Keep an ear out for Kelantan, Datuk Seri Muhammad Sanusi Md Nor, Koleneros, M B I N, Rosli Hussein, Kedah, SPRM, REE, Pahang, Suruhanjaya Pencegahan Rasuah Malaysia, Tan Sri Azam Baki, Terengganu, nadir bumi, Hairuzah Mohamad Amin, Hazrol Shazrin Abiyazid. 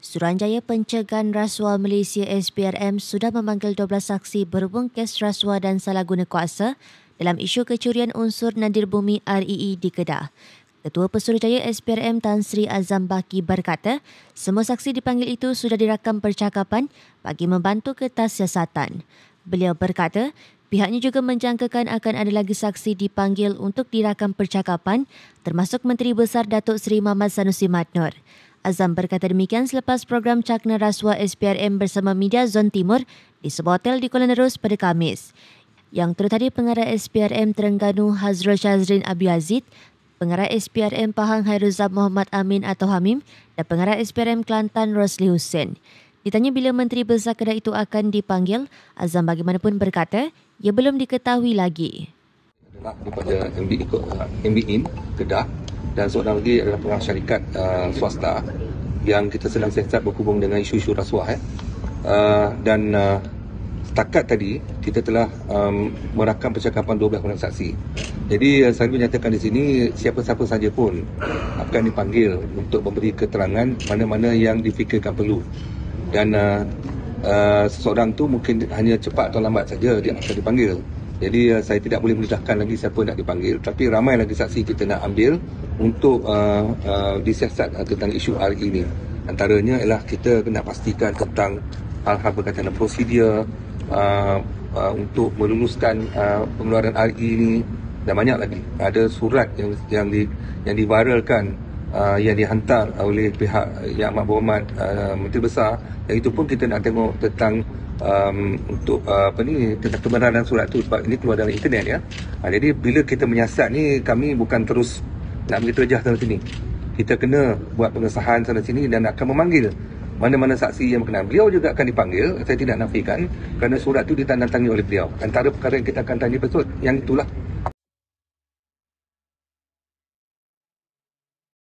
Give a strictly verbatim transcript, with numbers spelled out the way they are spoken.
Suruhanjaya Pencegahan Rasuah Malaysia S P R M sudah memanggil dua belas saksi berhubung kes rasuah dan salah guna kuasa dalam isu kecurian unsur nadir bumi R E E di Kedah. Ketua Pesuruhjaya S P R M Tan Sri Azam Baki berkata, semua saksi dipanggil itu sudah dirakam percakapan bagi membantu kertas siasatan. Beliau berkata, pihaknya juga menjangkakan akan ada lagi saksi dipanggil untuk dirakam percakapan, termasuk Menteri Besar Datuk Seri Muhammad Sanusi Md Nor. Azam berkata demikian selepas program Cakna Rasuah S P R M bersama media Zon Timur di sebuah hotel di Koleneros pada Khamis. Yang turut hadir pengarah S P R M Terengganu Hazrol Shazrin Abiyazid, pengarah S P R M Pahang Hairuzah Mohamad Amin atau Hamim dan pengarah S P R M Kelantan Rosli Hussein. Ditanya bila Menteri Besar Kedah itu akan dipanggil, Azam bagaimanapun berkata, ia belum diketahui lagi. Adalah daripada M B I N Kedah dan seorang lagi adalah pengarah syarikat uh, swasta yang kita sedang siasat berhubung dengan isu-isu rasuah. Eh. Uh, dan uh, setakat tadi, kita telah um, merakam percakapan dua belas orang saksi. Jadi saya menyatakan di sini siapa-siapa saja pun akan dipanggil untuk memberi keterangan mana-mana yang difikirkan perlu. Dan uh, uh, seseorang tu mungkin hanya cepat atau lambat saja dia akan dipanggil. Jadi uh, saya tidak boleh mendedahkan lagi siapa nak dipanggil. Tapi ramai lagi saksi kita nak ambil untuk uh, uh, disiasat tentang isu R E E ini. Antaranya ialah kita kena pastikan tentang hal-hal berkaitan dengan prosedur uh, uh, untuk meluluskan uh, pengeluaran R E E ini. Dan banyak lagi ada surat yang yang di yang diviralkan uh, yang dihantar oleh pihak yang amat berhormat uh, Menteri Besar, yang itu pun kita nak tengok tentang um, untuk uh, apa ni tentang kebenaran surat tu, sebab ini keluar dalam internet ya. Uh, jadi bila kita menyiasat ni, kami bukan terus nak menterjah sana sini. Kita kena buat pengesahan sana sini dan akan memanggil mana-mana saksi yang berkenan. Beliau juga akan dipanggil, saya tidak nafikan, kerana surat tu ditandatangani oleh beliau. Antara perkara yang kita akan tanya besok yang itulah.